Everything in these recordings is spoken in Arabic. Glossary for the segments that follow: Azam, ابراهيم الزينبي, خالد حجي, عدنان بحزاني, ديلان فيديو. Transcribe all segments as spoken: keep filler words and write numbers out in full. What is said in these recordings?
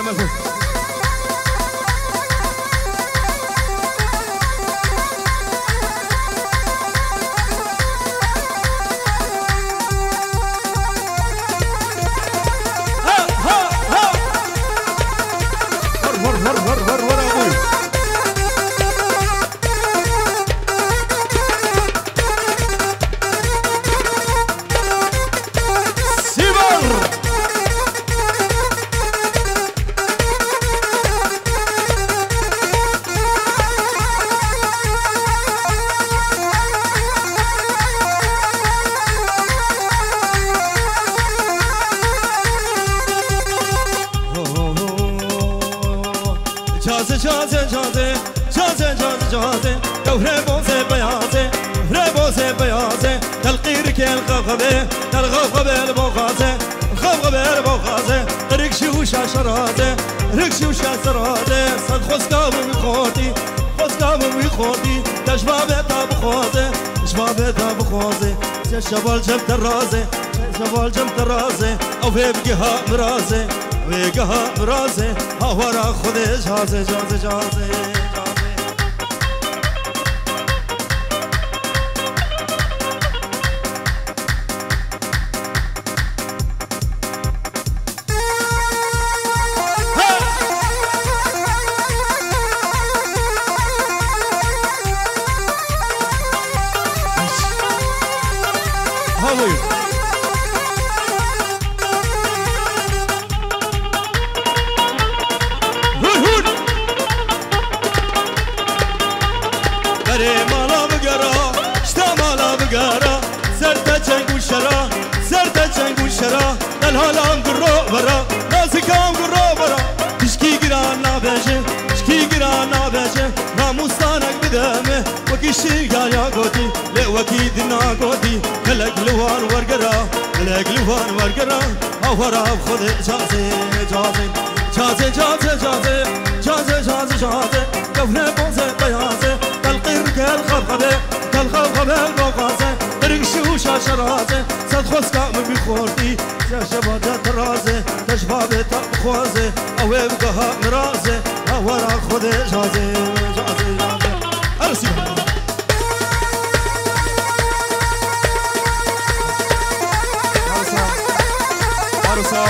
Selamünaleyküm. Caze caze caze caze caze كوره بوزه بيازه كوره بوزه بيازه تلقير كل قغبه تلغبه البوغازه الغبه البوغازه طريق شوش شراده طريق شوش شراده صد خسكاب ويخوتي خسكاب ويخوتي تشبابه تاب خوزه شبابه تاب خوزه يا شبال جنب ترازه شبال جنب ترازه او في بقها مرازه ویگاه رازه هوارا خود جازه جازه جازه ها الهالام گرو برا نازکام گرو برا کشکی گران نابجه کشکی گران نابجه ناموسانک بدمه و کشی گایا گودی له وکی دنا گودی کلگلوار ورگرا کلگلوار ورگرا اورا خود جازه جازه جازه جازه جازه جازه جازه جازه کونه بوزه بیازه تلقیر کل خرخبه کل خرخبه البوغازه طرق شوش شرازه صد خسکام میخوردی شباده ترازه تشبابه تبخوازه او بقها مرازه اورا خود جازه جازه جازه ارسل ارسل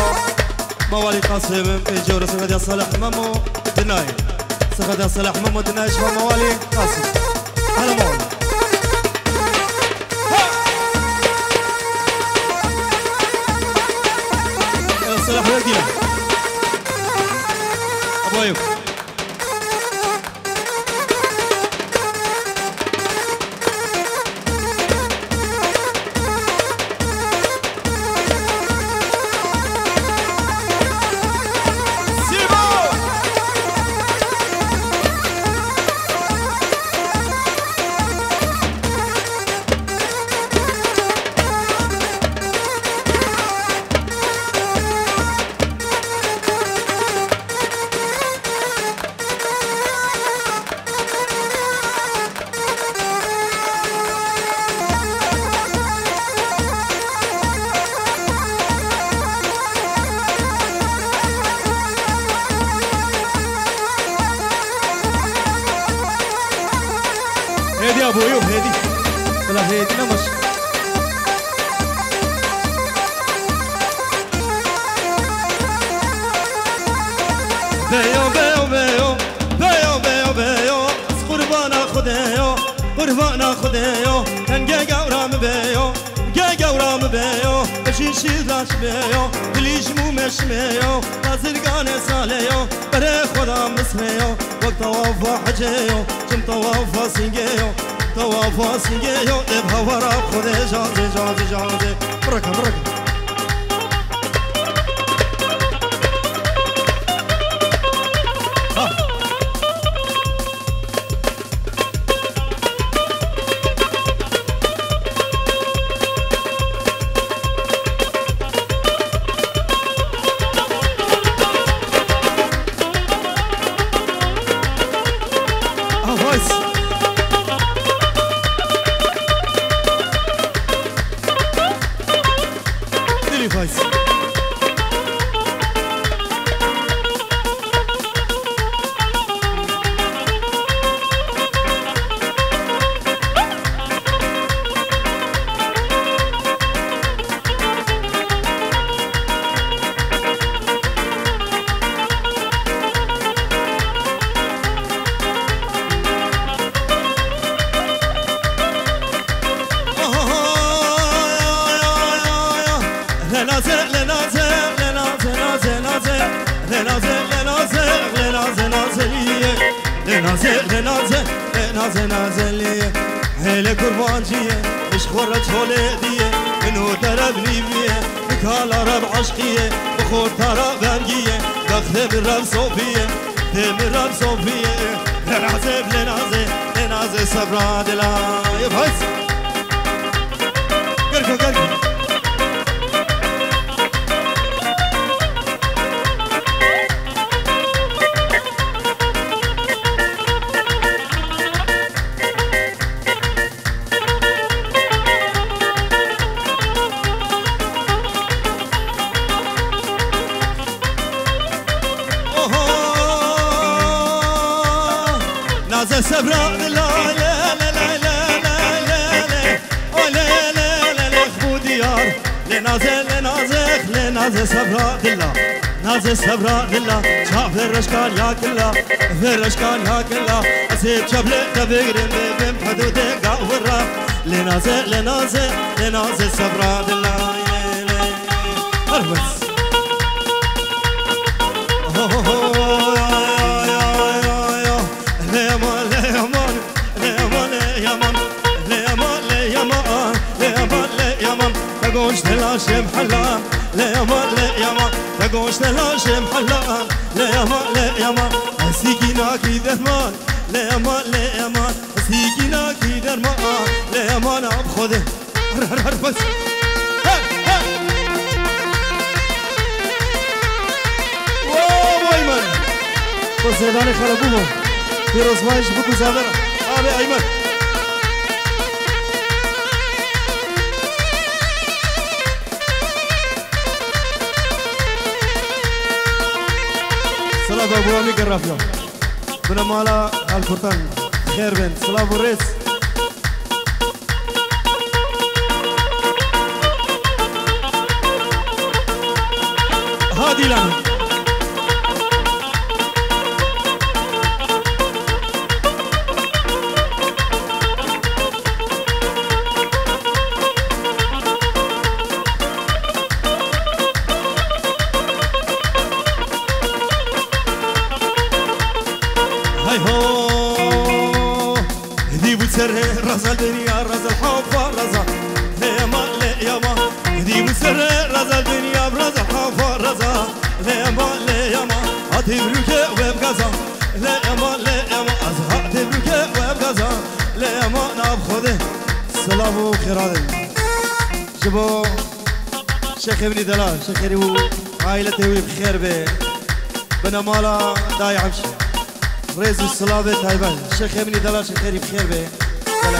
موالي قاسم اجور سغد يا صلاح مامو دناي سغد يا صلاح مامو دناي شباب موالي قاسم هلا موالي صلاح ودينا ابويك هادي ابويا وهادي والله هادي لا ماشي بيو بيو بيو بيو بيو بيو قربانا خدايا قربانا خدايا كنجا قورام بيو جا قورام بيو شيشي راش بيو ليش مو مشميو نازرقان ساليو بري خدا مسميو وقت وفا حجيو جم توافا سنجيو توافا سنجيو ابها ورا خذي جازي جازي جازي بركة بركة تنازلي هلا قربانجية مش خورت هوليدية إنه ترى بنيبية بكالا رب عشقية بخور ترى غنجية دخل بالرب صوفية دمر رب صوفية لنعزي بلنعزي لنعزي صبرا دلان يبهز قرقو قرقو سبرا لا لا لا لا لا لا لا خبود يار لنازل لنازل لنازل سبرا دلا نازل سبرا دلا شاف الرشكان يا كلا الرشكان يا كلا أسيب شبلة تبيرن بين حدودك قورا لنازل لنازل لنازل سبرا دلا أربس تقوش تلاشي محلا ليما ليما تقوش تلاشي محلا ليما ليما سيكينا كي درمان ليما ليما سيكينا كي درمان ليما أنا بخذه هر هر هر بس هر هر واو أيمن بس يداني خربوهم في رسمايش بكو زادرة أبي أيمن صلاة أبو أمي قرافيا بنا مالا الفرطان خير بنت صلاة أبو الرئيس هادي لنا رزا الدنيا رزا الحب رزا ليما ليما هدي مسر رزا الدنيا برزا الحب رزا ليما ليما هاتي بلوكي وبغزا ليما ليما هاتي بلوكي وبغزا ليما نبخذه سلام وخيرادي شبو شيخ ابن دلال شيخ ريبو عائلته بخير به بنا مالا داي عمشي ريز السلابة تايبان شيخ ابن دلال شيخ ريب بخير به لا لا لا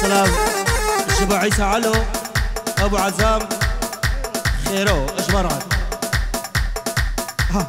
سلام شبا عيسى علو أبو عزام خيرو أجمران ها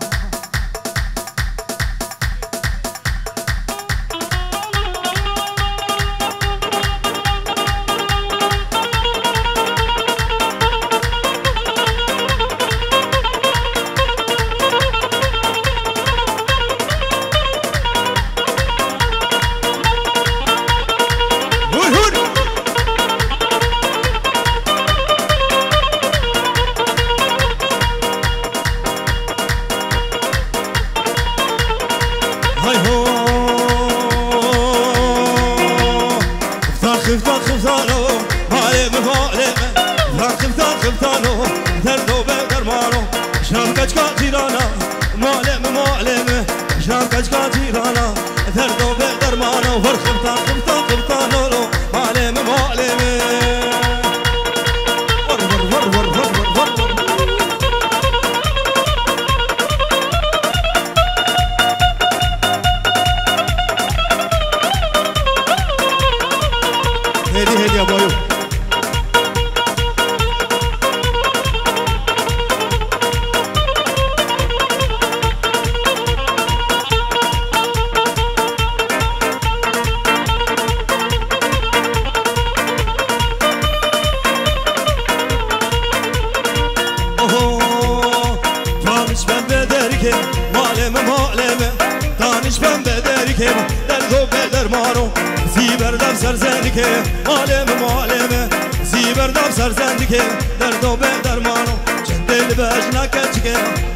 دانش بنده داری که درد و بدر ما رو زیبردم سرزندی که عالم عالمه زیبردم سرزندی که درد و بدر ما رو چند دل بج نکچی که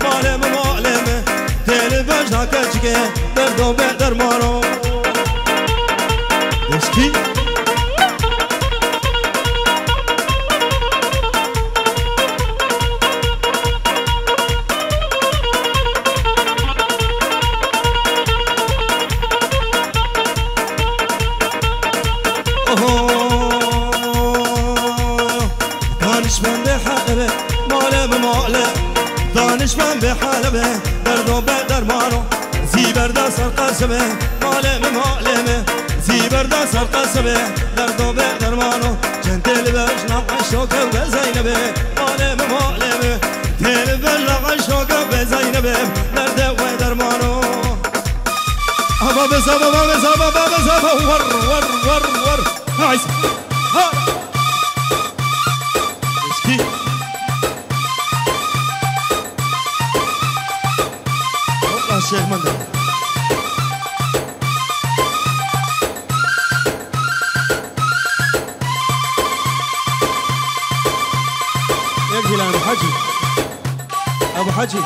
عالم عالمه دل بج نکچی که درد و بدر ما رو دشکی دانشمن به حلبه درد و به درمانو زیبرده سرقسمه عالم عالمه زیبرده سرقسمه درد و به درمانو چند دل بش نقشوکم به زینبه عالم عالمه دل بش نقشوکم به زینبه درد و درمانو آبا به زبا با به زبا با به زبا ور ور ور ور عیس ها شیخ مندر یک دیلان ابو حجی ابو حجی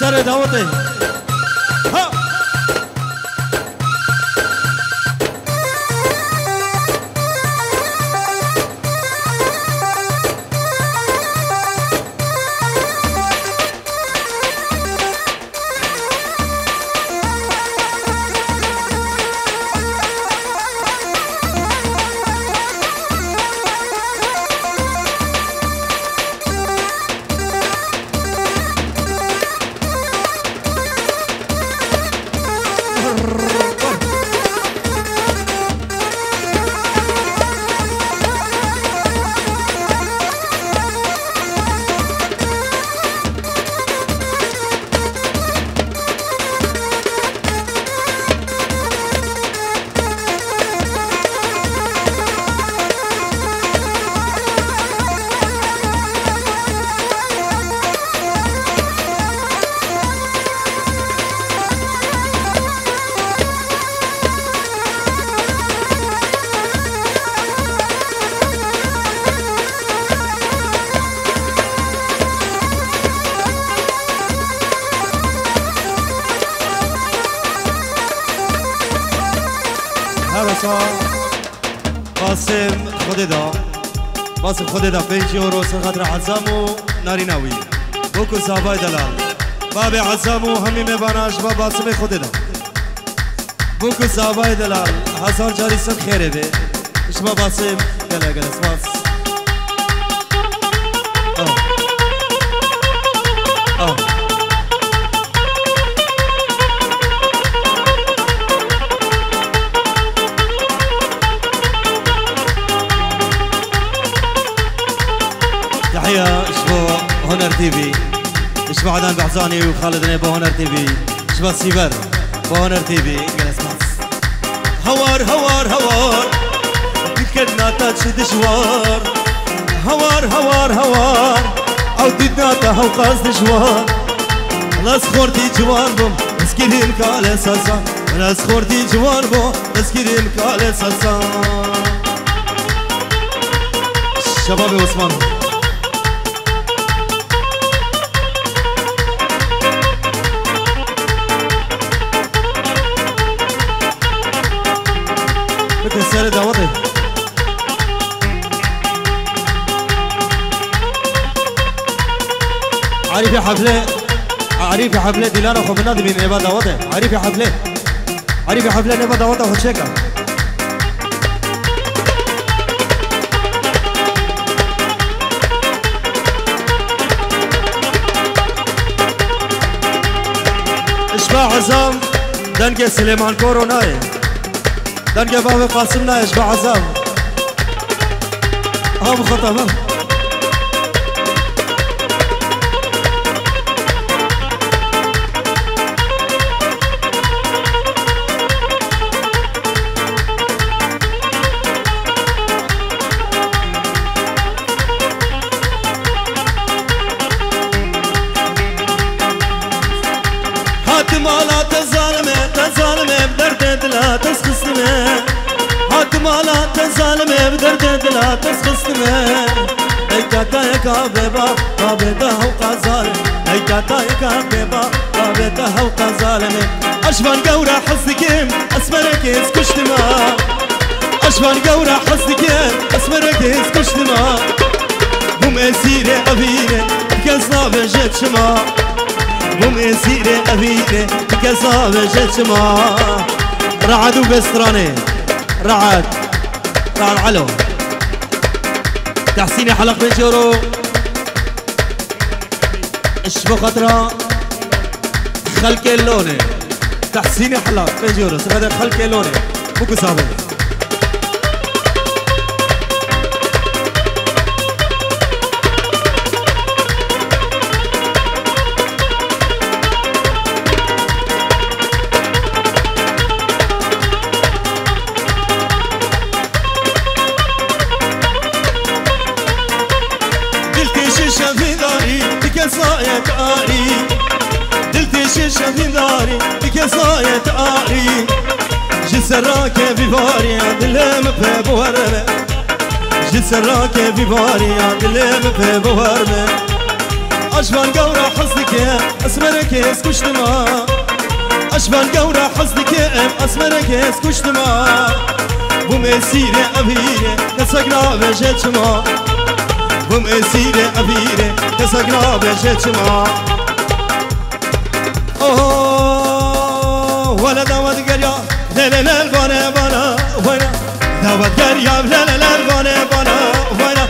سر دعوت ہے قاسم خوددا قاسم خوددا پنج یورو سرخطر عزامو ناریناوی بوکو صحابای دلال باب عزامو همیم باناش با باسم خوددا بوکو صحابای دلال هزار جاری سن خیره بی شما باسم گله گله سواس آه آه شباب هنر تيفي شباب عدنان بحزاني وخالد نيبو هنر تيفي شباب سيبر بهنر تيفي جلس ماس هوار هوار هوار دكنا تشد شوار هوار هوار هوار او ددنا تهو قصد شوار خلاص خورتي جوان بم اسكيرين قال اساسا خلاص خورتي جوان بم اسكيرين قال اساسا شباب عثمان سر دعوته عارف يا حفله عارف حفله ديلان اخو مناد من ابا داوته عارف حفله عارف حفله ابا داوته وشيكا اشبع عزام دنگه سليمان كوروناي دنگه باب قاسم ناي اشبع عزام هم خطبه اشوان قورا حصدكين اسمرك اسكشتما اشوان قورا حصدكين اسمرك اسكشتما مم اسيري ابيري كزابه جتشما مم اسيري ابيري كزابه جتشما رعدوا بسراني رعد تعال علو تحسيني حلق بجورو اشبو خطرة خلق اللوني تحسيني حلق بجورو سبدا خلق اللوني بوكو صابر سراكه بباري دلم ببورمه جي سراكه بباري دلم ببورمه اشوان قورا حصدك اسمرك اسكشتما اشوان قورا حصدك اسمرك اسكشتما بمسير ابيره تسقرا بجتما بمسير ابيره تسقرا بجتما اوه ولا داود قريا لا لا لا الغنى بنا وينا داود قريب لا لا لا الغنى بنا وينا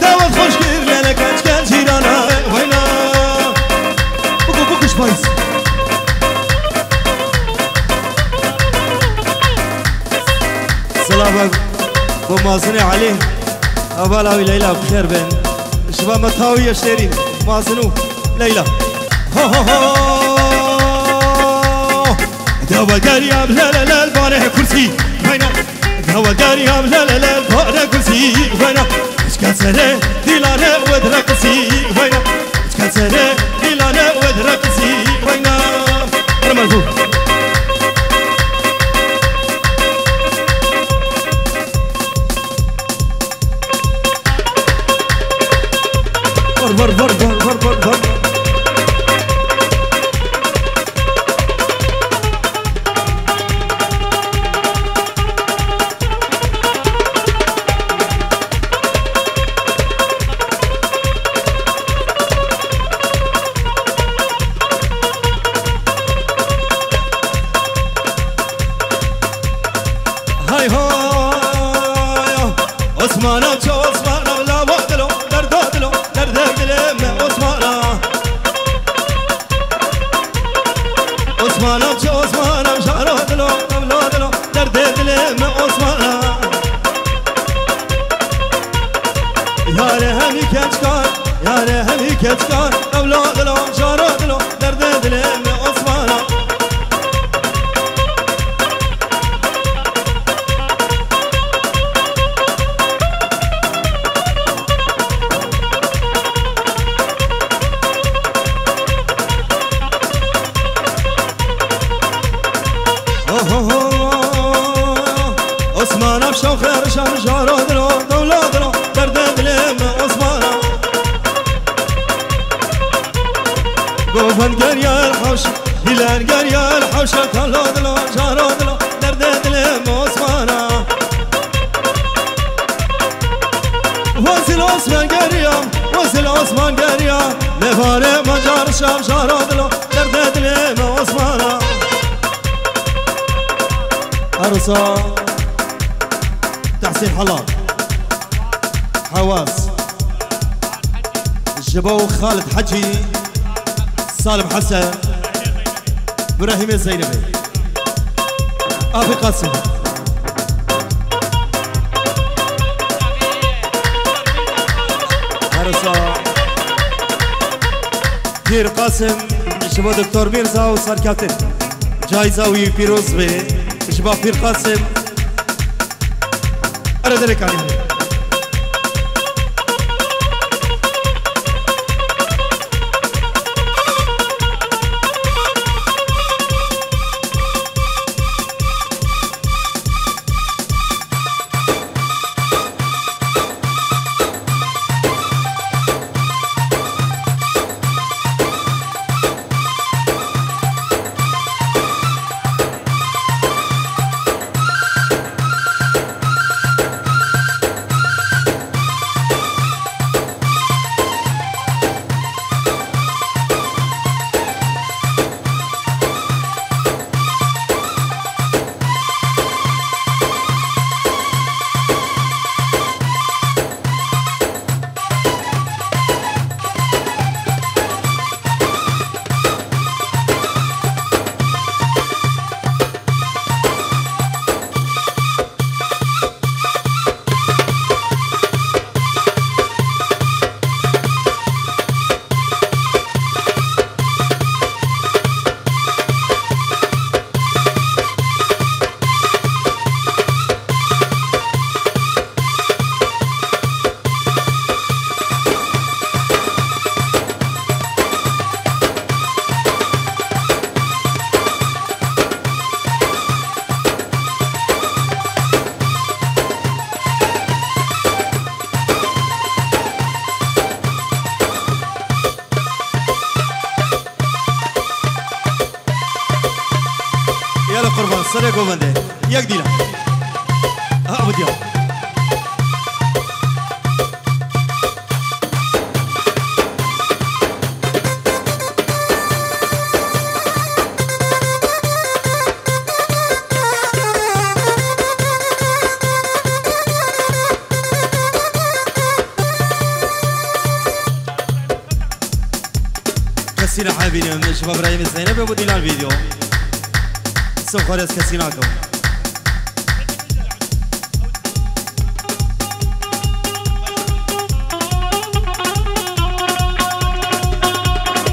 داود خوشكير لا لا كتكال جيرانا وينا بوكو بوكو شبايس سلام بمازني عليه أبالاوي ليلى بخير بين شباب متهاوي يشترين مازنو ليلى هو هو هو دوا قريب لا لا لا البارح كرسي وينا دوا قريب لا لا لا البارح كرسي وينا اشكسره ديلانه ودركسي وينا اشكسره ديلانه ودركسي وينا رمالكو بر بر بر بر بر بر وزل عثمان قريا لفارق مجار الشام شهر عدلو الرقصة تحسين حلاط، حواس الجبو، خالد حجي، سالم حسن، ابراهيم الزينبي، ابي قاسم. هرسة دير قاسم الشباب دكتور ميرزا وصار كابتن جايزة وفيروز بي الشباب دير قاسم أنا ذلك عليهم. سرے کو بندے یک دیلا اب دیا كسينا حبيبنا من الشباب ابراهيم الزينب ابو ديلان فيديو سوف خالص كسيناكم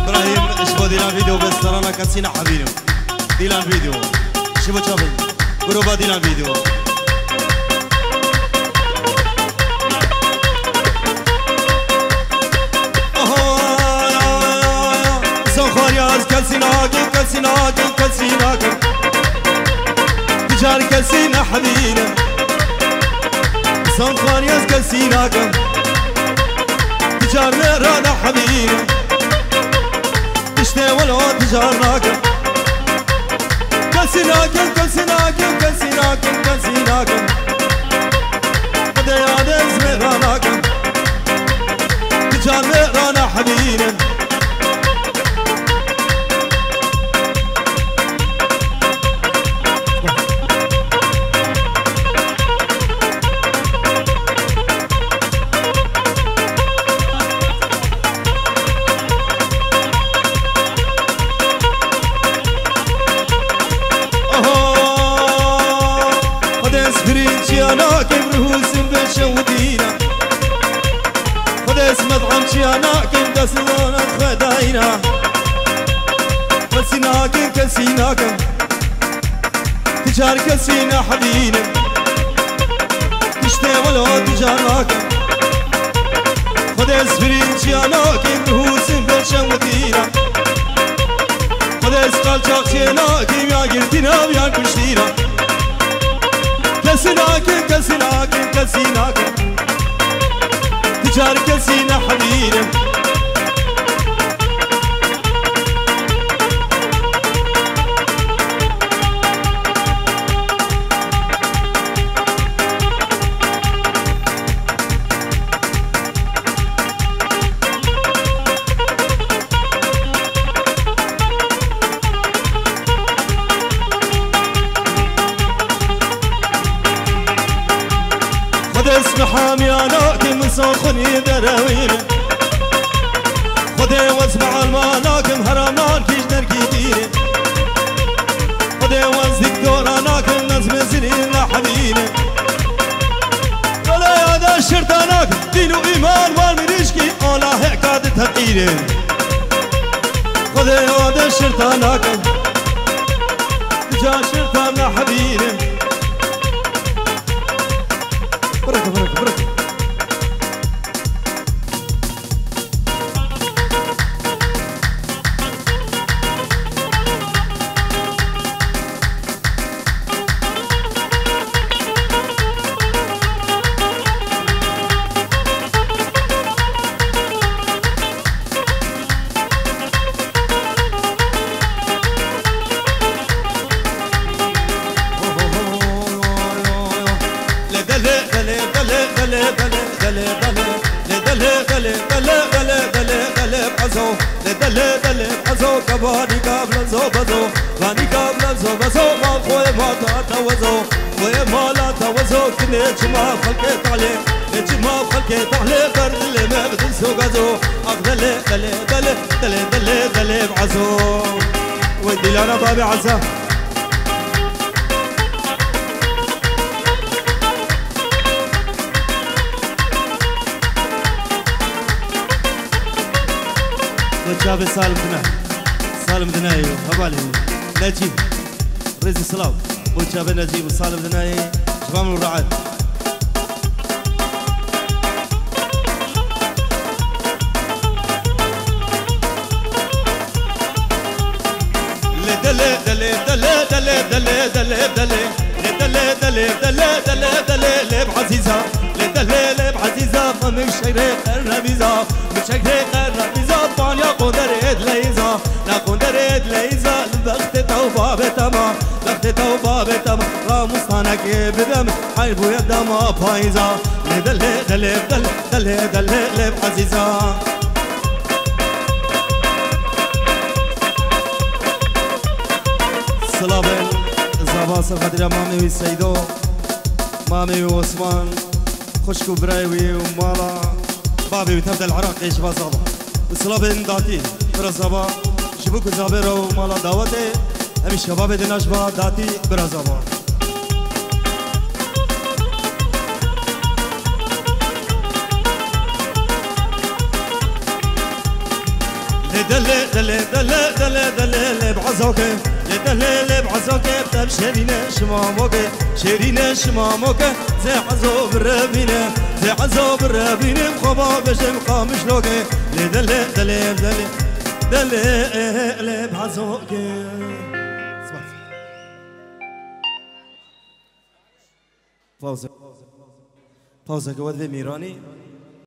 إبراهيم شباب ديلان فيديو بس ترانا كسينا حبيبنا ديلان فيديو شباب شباب جروبا ديلان فيديو سوف خالص كسيناكم كسيناكم كسيناكم جار كسينا حبينا صنفان ياس كسينا كم تجار رانا حبينا تشتي ولو تجارنا كم كسينا كم كسينا كم كسينا كم كسينا كم قد يادز مرانا كم تجار رانا حبينا كسيناكم كسيناكم تجار كسينا حبينا تشتي ولو تجارناكم خذ اسفرين جياناكم رهوسن بلشن ودينا خذ اسقالشاق جياناكم يا قردنا ويا كشتينا كسيناكم كسيناكم كسيناكم تجار كسينا حبينا حامية لكن من سخني دراوينا خدي واسمع الملاكم هرمان كيش دركيتينا خدي وازدك دوراناكم نظم زنين لحبينا قولي هذا الشرطاناك دين وإيمان والمريشكي أولا هكاد تهدينا خدي هذا الشرطاناكم دجا شرطان لحبينا بركة بركة بركة وانی کابل زو بزو وانی کابل زو بزو ما خوی ماتا توزو خوی مالا توزو کنی چما خلقی تحلی کنی چما خلقی تحلی بردل مبدل سو گزو اقدل دل دل دل دل دل بعزو ودی لانا بابی عزا نجاب سالم دنه سالم دناي وحبالي نجيب رزي سلاو وشابي نجيب وسالم دناي شباب الرعاد دلي دلي دلي دلي دلي دلي دلي دلي دلي دلي دلي دلي لب عزيزة دلي لب عزيزة فمك شجرة الربيزة من شجرة الربيزة طالع قدرت ليزة قدرت ليزة لبخت توبة بتما بخت توبة بتما راموسانك بدم حلب يدما بايزة دلي دلي دلي دلي دلي لب عزيزة سلابل زباس خدرا مامي و سيدو مامي و عثمان خشكو برايوي و مالا بابي و تبدا العراقي شبا زبا سلابل داتي برا زبا شبوك زابر و مالا داوتي همي شباب دينا شبا داتي برا زبا دلي دلي دلي دلي دلي بعزوكي دلل بعزوك بتبشرينا شماموك شرينا شماموك زي عزو بربينا زي عزو بربينا مخبا بجم قامش لوك دلل دلل دلل دلل بعزوك فوزك فوزك وذي ميراني